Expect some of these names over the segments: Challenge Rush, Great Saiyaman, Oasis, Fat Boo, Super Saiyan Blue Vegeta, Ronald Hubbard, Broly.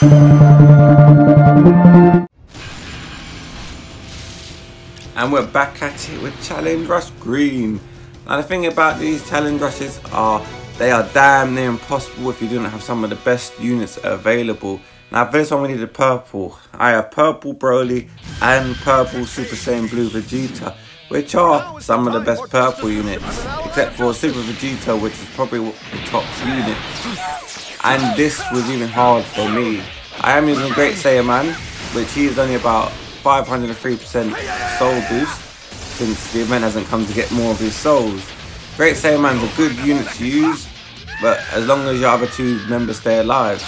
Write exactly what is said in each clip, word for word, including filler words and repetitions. And we're back at it with Challenge Rush Green. Now the thing about these Challenge Rushes are they are damn near impossible if you do not have some of the best units available. Now for this one we needed purple. I have purple Broly and purple Super Saiyan Blue Vegeta, which are some of the best purple units, except for Super Vegeta, which is probably the top unit. And this was even hard for me. I am using Great Saiyaman, which he is only about five hundred three percent soul boost, since the event hasn't come to get more of his souls. Great Saiyaman's a good unit to use, but as long as your other two members stay alive.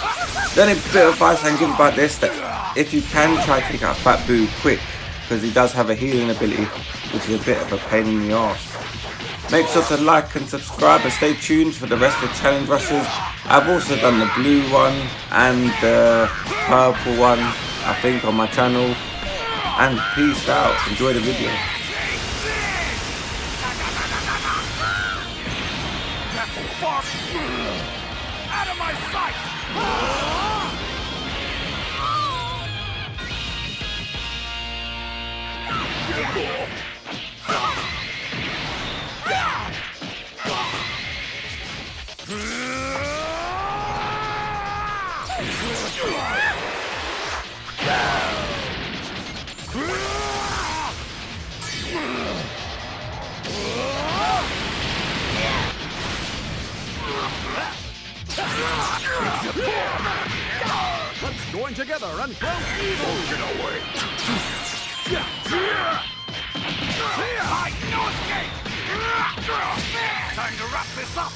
The only bit of advice I can give about this, that if you can try to take out Fat Boo quick, because he does have a healing ability, which is a bit of a pain in the arse. Make sure to like and subscribe and stay tuned for the rest of the Challenge Rushes. I've also done the blue one and the purple one, I think, on my channel. And peace out, enjoy the video. Fuck you! Out of my sight! Let's join together and throw evil! Get away! I know escape! Time to wrap this up!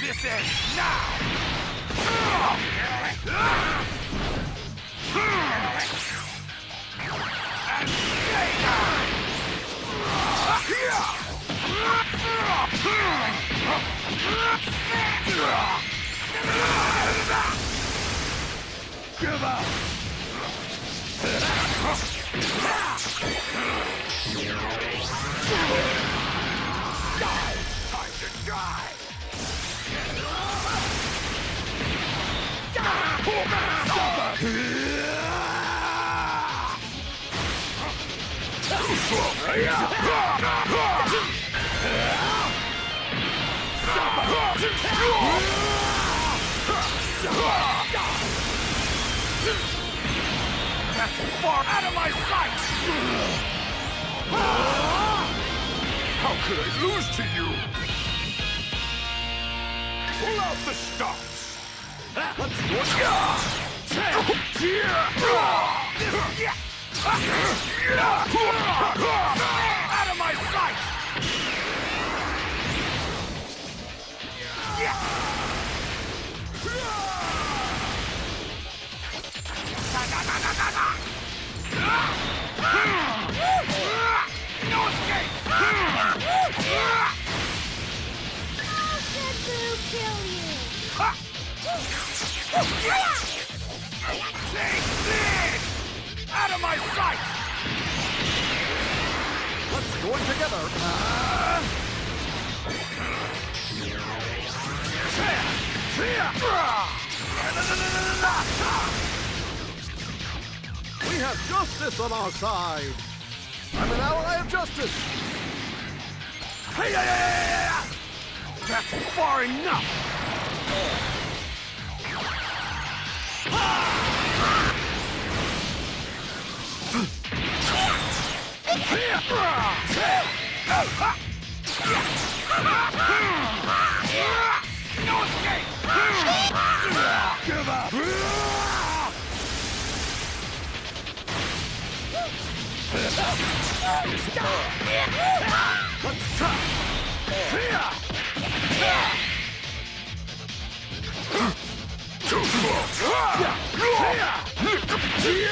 This is now! And give up! Die! Time to die! Die! That's far out of my sight! How could I lose to you? Pull out the stops! Let's go! Out of my sight! Out of my sight! Let's join together. Uh... We have justice on our side. I'm an ally of justice. That's far enough. No escape! Give up! Let's try! Too slow! No escape! Give up!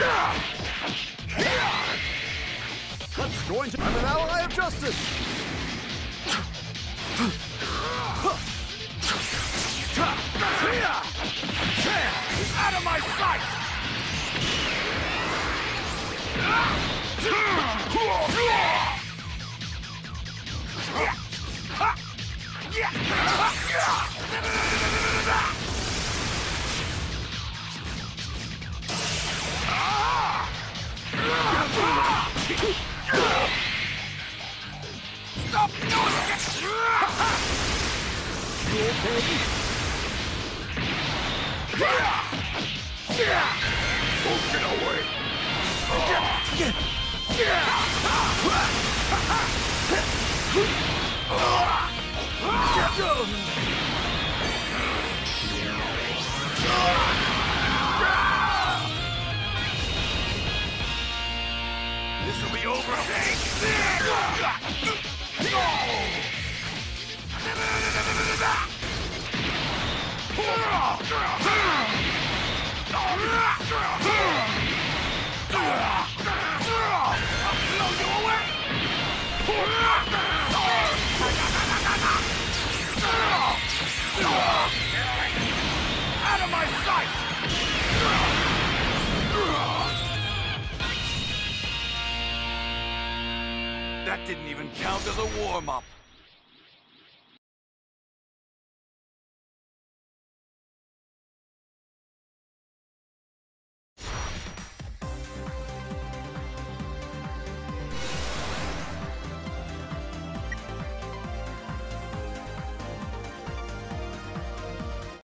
That's going to... I'm an ally of justice! He's out of my sight! Stop doing it! You okay? Don't get away! Get This will be over. Out of my sight! That didn't even count as a warm-up.